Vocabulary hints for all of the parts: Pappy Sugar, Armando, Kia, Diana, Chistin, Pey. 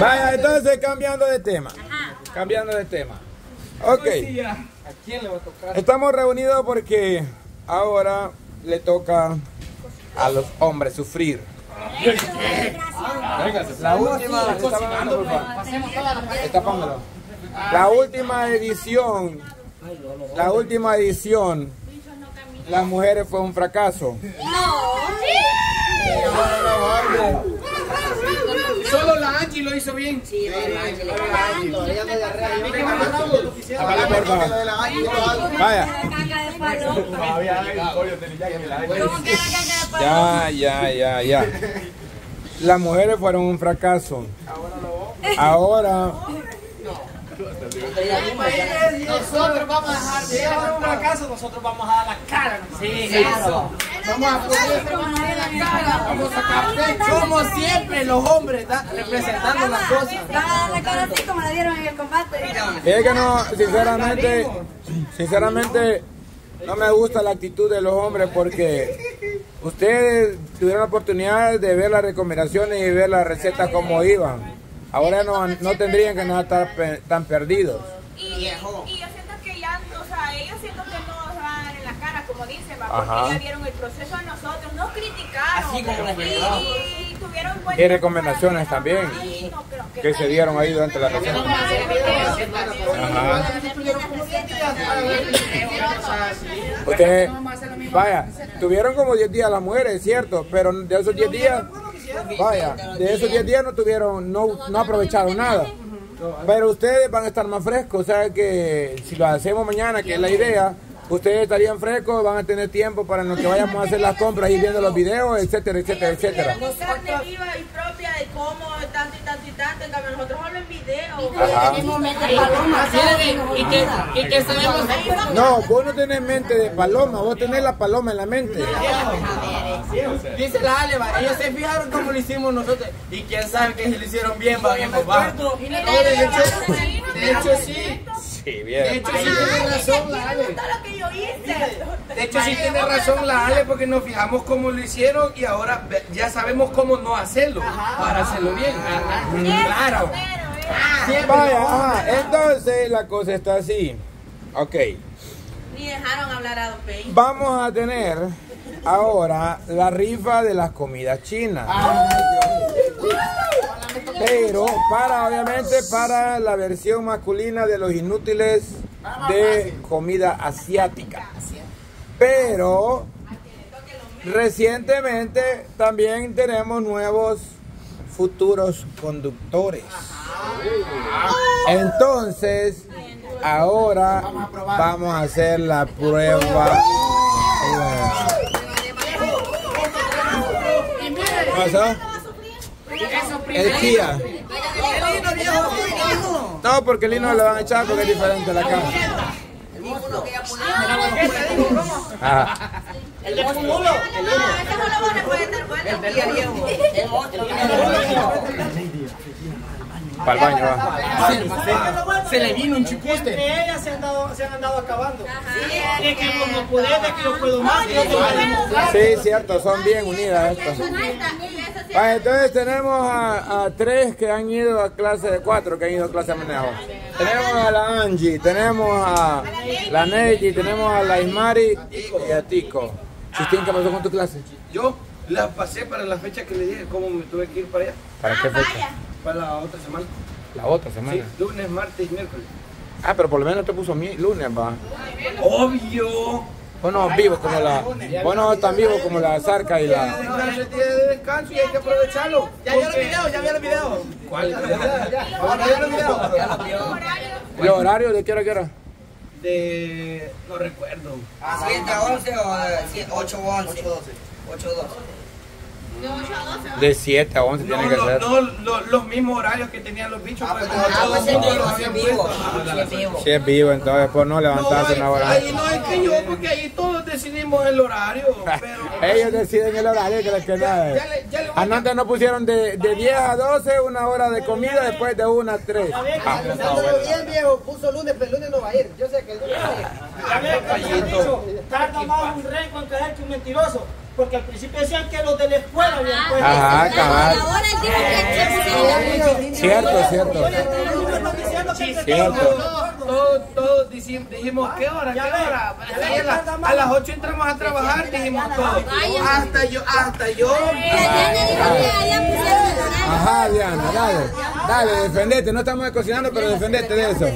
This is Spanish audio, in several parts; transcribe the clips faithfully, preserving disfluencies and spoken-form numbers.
Vaya, entonces cambiando de tema. Ajá. Cambiando de tema. Ok. ¿A quién le va a tocar? Estamos reunidos porque ahora le toca a los hombres sufrir. La última, la última edición, la última edición, las mujeres fue un fracaso. Solo la Angie lo hizo bien. Sí, la Angie lo hizo. Ya, ya, ya, ya. Las mujeres fueron un fracaso. Ahora. Nosotros vamos a dejar de llevar un fracaso, nosotros vamos a dar la cara. Sí, eso. Vamos a poner la cara, vamos a café, como siempre los hombres representando las cosas. Vamos a dar la cara así como la dieron en el combate. Es que no, sinceramente, sinceramente no me gusta la actitud de los hombres porque ustedes tuvieron la oportunidad de ver las recomendaciones y ver las recetas como iban. Ahora no, no tendrían que no estar pe, tan perdidos. Y, y, y yo siento que ya, o sea, ellos siento que no dan en la cara, como dicen, ¿va? Porque ajá, ya vieron el proceso a nosotros, nos criticaron. Así como y, y tuvieron buenas. Y recomendaciones también, y, no, que, que se dieron ahí durante la receta. Ajá. Ustedes, vaya, tuvieron como diez días las mujeres, ¿cierto? Pero de esos diez días... Vaya, de esos diez días no tuvieron, no, no aprovecharon nada. Pero ustedes van a estar más frescos, o sea que si lo hacemos mañana, que es la idea, ustedes estarían frescos, van a tener tiempo para en lo que vayamos a hacer las compras y viendo los videos, etcétera, etcétera, etcétera. Como tanto y tanto y tanto, en cambio nosotros hablamos en video. No, vos no tenés mente de paloma, vos tenés la paloma en la mente. Dice la Ale, ellos se fijaron como lo hicimos nosotros. Y quién sabe que se lo hicieron bien, va bien, papá. De hecho, sí. Sí, bien. De hecho, sí tiene razón la Ale. De hecho, sí tiene razón la Ale porque nos fijamos cómo lo hicieron y ahora ya sabemos cómo no hacerlo para hacerlo bien. Claro. Vaya, entonces la cosa está así. Ok. Ni dejaron hablar a Don Pei. Vamos a tener ahora la rifa de las comidas chinas. Pero para, obviamente, para la versión masculina de los inútiles de comida asiática. Pero recientemente también tenemos nuevos futuros conductores. Entonces, ahora vamos a hacer la prueba. ¿Qué pasó? El Kia. No, porque el hino le van a echar porque es diferente la caja. Ah. El de Mulo. Para el baño va. Se le vino un chicote. Ellas se han dado, se han andado acabando. Es que como poder de que yo puedo más. Sí, cierto, son bien unidas estas. Vale, entonces tenemos a, a tres que han ido a clase de cuatro, que han ido a clase de manejo. Tenemos a la Angie, tenemos a la Neji, tenemos a la Ismari y a Tico. Chistin, ¿qué pasó con tu clase? Yo la pasé para la fecha que le dije, cómo me tuve que ir para allá. ¿Para qué fecha? Para la otra semana. ¿La otra semana? Sí, lunes, martes y miércoles. Ah, pero por lo menos te puso mi lunes, va. Obvio. Vos no vivos como la, vos no tan vivos como la zarca y la. El día de descanso y hay que aprovecharlo. Ya vieron el video, ya vieron el video. ¿Cuál? Ahora ya vieron el video. ¿El horario de qué hora a qué hora? De, no recuerdo. ¿siete a once o ocho a once? ocho a doce. De siete a once tiene que ser. No, los mismos horarios que tenían los bichos. Si es vivo, entonces por no levantarse una hora. No es que yo, porque ahí todos decidimos el horario. Ellos deciden el horario, que les queda. Antes nos pusieron de diez a doce, una hora de comida, después de una a tres. Pensándolo bien, viejo, puso lunes, pero el lunes no va a ir. Yo sé que el lunes va a ir. Tarda más un rey con caer que un mentiroso. Porque al principio decían que los de la escuela. Ajá, cabal. Ahora el tipo que Cierto, cierto. Cierto. Todos, todos dijimos, ¿qué hora? ¿Qué hora? A las ocho entramos a trabajar, dijimos todos. Hasta yo, hasta yo. Ajá, Diana, dale. Dale, defendete. No estamos cocinando, pero defendete de eso.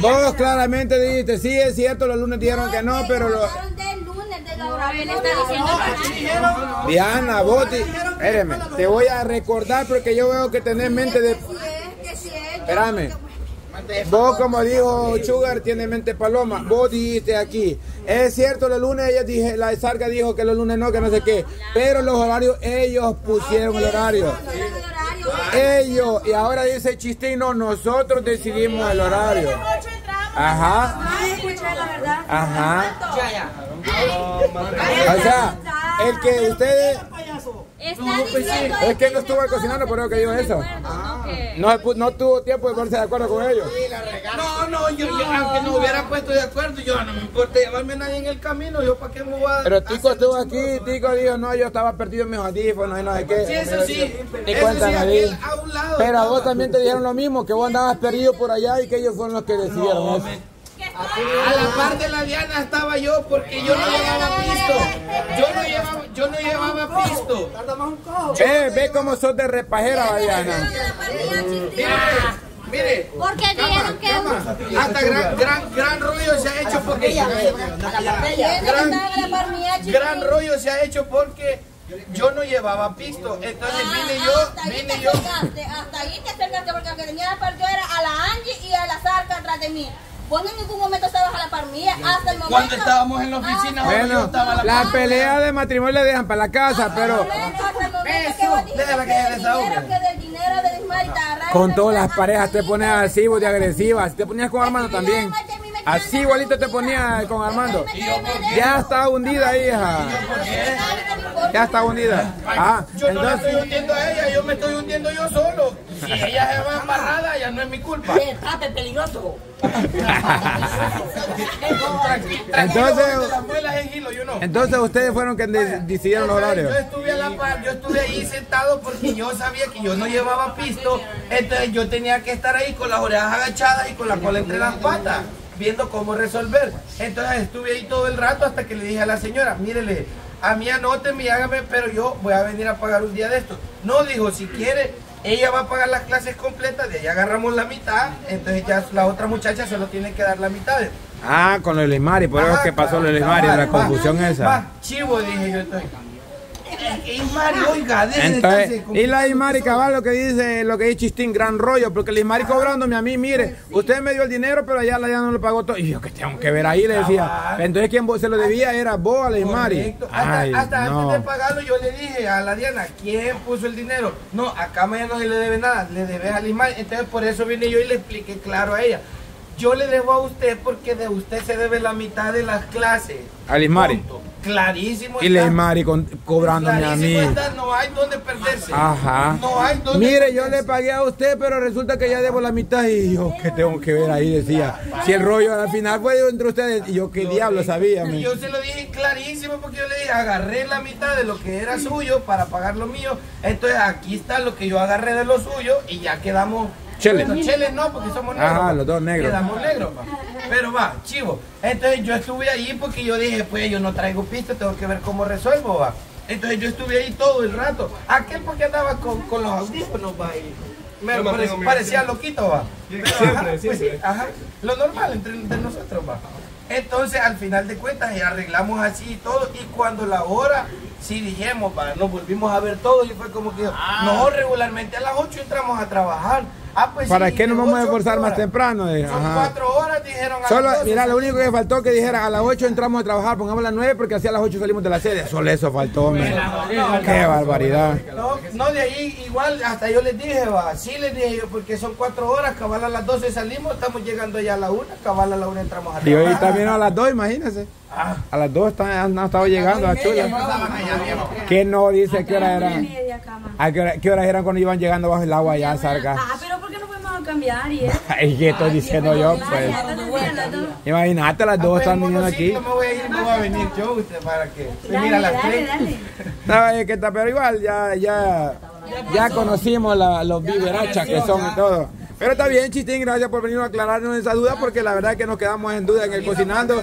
Vos claramente dijiste, sí, es cierto, los lunes dijeron que no, pero los... Diana, vos, espérame, te voy a recordar porque yo veo que tenés mente de... Espérame. Vos, como dijo Sugar, tiene mente paloma. Vos dijiste aquí, es cierto, los lunes ella dije, la Sarga dijo que los lunes no, que no sé qué, pero los horarios, ellos pusieron el horario. Ellos, y ahora dice Chistin, no, nosotros decidimos el horario. Ajá. Ajá. O sea, el que ustedes... Es que no estuvo cocinando, pero que yo eso. No, no tuvo tiempo de ponerse de acuerdo con ellos. No, no, yo, yo aunque no hubiera puesto de acuerdo, yo no me importa llevarme a nadie en el camino, yo para qué me voy a... Pero Tico estuvo aquí, Tico dijo, no, yo estaba perdido en mis audífonos y no sé qué. Sí, eso sí, eso sí, aquel a un lado. Pero a vos también te dijeron lo mismo, que vos andabas perdido por allá y que ellos fueron los que decidieron eso. A la par de la Diana estaba yo porque yo no llevaba pisto. Yo no llevaba, yo no llevaba pisto. Eh, ve cómo sos de repajera, Diana. Mire, porque dijeron que hasta gran, gran, gran rollo se ha hecho porque gran, gran rollo se ha hecho porque yo no llevaba pisto. Entonces vine yo, vine yo. Hasta ahí te acercaste porque el que tenía la partida era a la Angie y a la Zarca atrás de mí. Vos en ningún momento estabas a la par mía, hasta el momento. Cuando estábamos en la oficina, bueno, estaba la, la pelea de matrimonio la dejan para la casa, pero... Con todas las parejas te pones así, vos de agresivas. Te ponías con Armando también. Así igualito te ponías con Armando. Ya está hundida, hija. Ya está hundida. Ah, yo no entonces... estoy hundiendo a ella, yo me estoy hundiendo yo solo. Si ella se va embarrada, ya no es mi culpa. Estate peligroso. Entonces, entonces ustedes fueron que decidieron los horarios. Yo estuve a la par, yo estuve ahí sentado porque yo sabía que yo no llevaba pisto. Entonces yo tenía que estar ahí con las orejas agachadas y con la cola entre las patas, viendo cómo resolver. Entonces estuve ahí todo el rato hasta que le dije a la señora, mírele, a mí anóteme y hágame, pero yo voy a venir a pagar un día de esto. No, dijo, si quiere, ella va a pagar las clases completas, de ahí agarramos la mitad, entonces ya la otra muchacha solo tiene que dar la mitad. Ah, con los Lismari, por eso es que pasó los Lismari, la confusión esa. Chivo, dije yo entonces. Ismari, oiga, entonces, y la Ismari cabal lo que dice, lo que dice Chistin, gran rollo, porque el Ismari cobrándome a mí, mire, usted me dio el dinero, pero allá la ya no lo pagó todo. Y yo que tengo que ver ahí, le decía. Entonces quien se lo debía era vos a la Ismari. Hasta, Ay, hasta no. antes de pagarlo yo le dije a la Diana, ¿quién puso el dinero? No, acá mañana no se le debe nada, le debes a la Ismari. Entonces por eso vine yo y le expliqué claro a ella. Yo le debo a usted porque de usted se debe la mitad de las clases. Al Ismari. Clarísimo. Y Lismari cobrándome a mí. Está, no hay donde perderse. Ajá. No hay donde Mire, perderse. Yo le pagué a usted, pero resulta que ya debo la mitad. Y yo, ¿qué tengo que ver ahí? Decía. Si el rollo al final fue entre ustedes. Y yo, ¿qué yo diablo le, sabía? Yo, yo se lo dije clarísimo porque yo le dije, agarré la mitad de lo que era suyo para pagar lo mío. Entonces, aquí está lo que yo agarré de lo suyo y ya quedamos. Cheles. Bueno, cheles no, porque somos negros. Ajá, los dos negros. Quedamos negros, pa. Pero va, chivo. Entonces yo estuve ahí porque yo dije, pues yo no traigo pisto, tengo que ver cómo resuelvo, va. Entonces yo estuve ahí todo el rato. Aquel porque andaba con, con los audífonos, va, y me parecía, parecía loquito, va. Pero, ajá, pues sí, ajá. Lo normal entre, entre nosotros, va. Entonces al final de cuentas ya arreglamos así y todo. Y cuando la hora... Sí, dijimos, para, nos volvimos a ver todos y fue como que ah, no, regularmente a las ocho entramos a trabajar. Ah, pues ¿Para sí, qué nos vamos a esforzar más temprano? Eh? Son cuatro horas, dijeron a Solo, las Mira, lo único que faltó que dijera a las ocho entramos a trabajar, pongamos a las nueve porque hacia las ocho salimos de la sede. Solo eso faltó, no, no, qué no, barbaridad. No, no, de ahí igual hasta yo les dije, va, sí les dije yo, porque son cuatro horas, cabal a las doce salimos, estamos llegando ya a la una, cabal a la una entramos a trabajar. Y hoy también a las dos, imagínense. Ah, a las dos han estado llegando a Chula. ¿Qué no dice? ¿Qué hora eran? ¿A qué, hora, ¿Qué horas eran cuando iban llegando bajo el agua allá, Sarga? Ah, pero ¿por qué no podemos cambiar? ¿Y eso? ¿Y qué estoy diciendo yo? Pues. Imagínate, las dos están viniendo aquí. Yo me voy a ir, no voy a venir yo, usted para que. Mira las tres. No, es que está, pero igual, ya, ya. Ya conocimos la, los viverachas que son y todo. Pero está bien, Chistin, gracias por venir a aclararnos esa duda, porque la verdad es que nos quedamos en duda en el cocinando.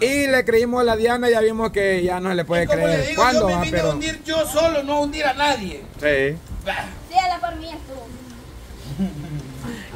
Y le creímos a la Diana y ya vimos que ya no se le puede creer. Le digo, ¿cuándo yo me vine ah, pero... a hundir yo solo, no a hundir a nadie? Sí. Bah. Sí, a la por mí estuvo.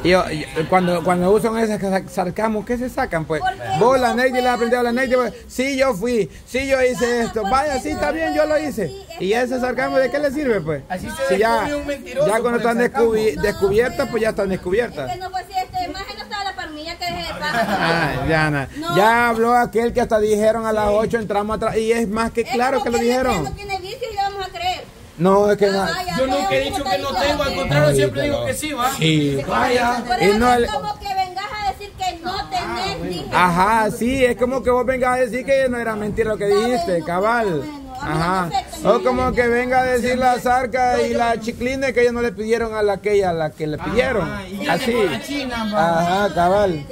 Yo, yo, cuando, cuando usan esas sarcasmos, ¿qué se sacan, pues? Vos la Ney, le aprendí a la Ney, sí, yo fui, sí, yo hice Diana, esto. Vaya, sí, no está bien, yo lo hice. Sí. ¿Y ese sarcasmo de qué le sirve, pues? Así se si ya, un mentiroso ya cuando están descubri no, descubiertas, no, pues ya están descubiertas. Es que no fue cierto, además no estaba la parmilla que dejé de paso. Ah, Diana, no. Ya habló aquel que hasta dijeron a las sí. ocho entramos atrás, y es más que es claro que lo dijeron. No tiene vicio y le vamos a creer. No, es que no. Vaya, yo nunca he dicho que no tengo, al contrario, siempre digo que sí, va. Sí, vaya. Y no es como que vengas a decir que no tenés, dije. Ajá, sí, es como que vos vengas a decir que no era mentira lo que dijiste, cabal. Ajá. O como que venga a decir la zarca y la chiclina que ellos no le pidieron a la aquella a la que le pidieron. Así. Ajá, cabal.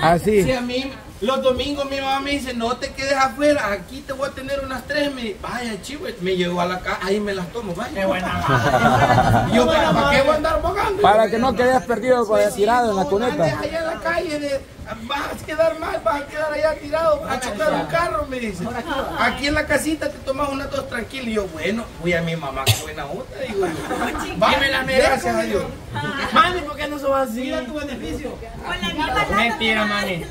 Así. Sí, a mí los domingos mi mamá me dice, no te quedes afuera, aquí te voy a tener unas tres. Me dice, vaya chivo, me llevo a la casa, ahí me las tomo, vaya. Qué buena. Yo, ¿para, ¿para qué voy a andar bogando? Para que no quedes perdido, sí, tirado sí, en la cuneta. Allá en la calle de, vas a quedar mal, vas a quedar allá tirado, vas a chocar un carro, me dice. Aquí en la casita te tomas una tos tranquila. Y yo, bueno, voy a mi mamá, qué buena onda. Digo, va, me la merezco. Gracias a Dios. Mami, ¿por qué no sos así? Mira tu beneficio. Mentira, mami.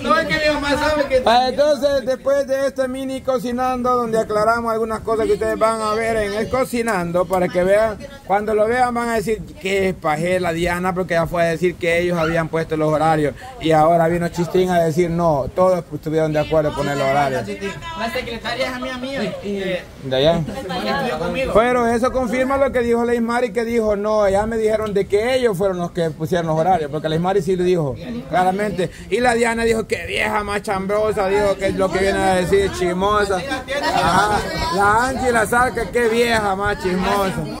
No es que mi mamá sabe que... Entonces, después de este mini cocinando, donde aclaramos algunas cosas que ustedes van a ver en el cocinando, para que vean, cuando lo vean van a decir que es pajela Diana, porque ya fue a decir que ellos habían puesto los horarios. Y ahora vino Chistin a decir no, todos estuvieron de acuerdo con el horario. La secretaria es amiga mía. ¿De allá? Pero eso confirma lo que dijo la Ismari, que dijo no, ya me dijeron de que ellos fueron los que pusieron los horarios, porque la Ismari sí lo dijo, claramente. Y la Diana dijo que vieja machambrosa, dijo que es lo que viene a decir, chismosa. Ajá. La Anchi y la Zarca, que vieja más chismosa.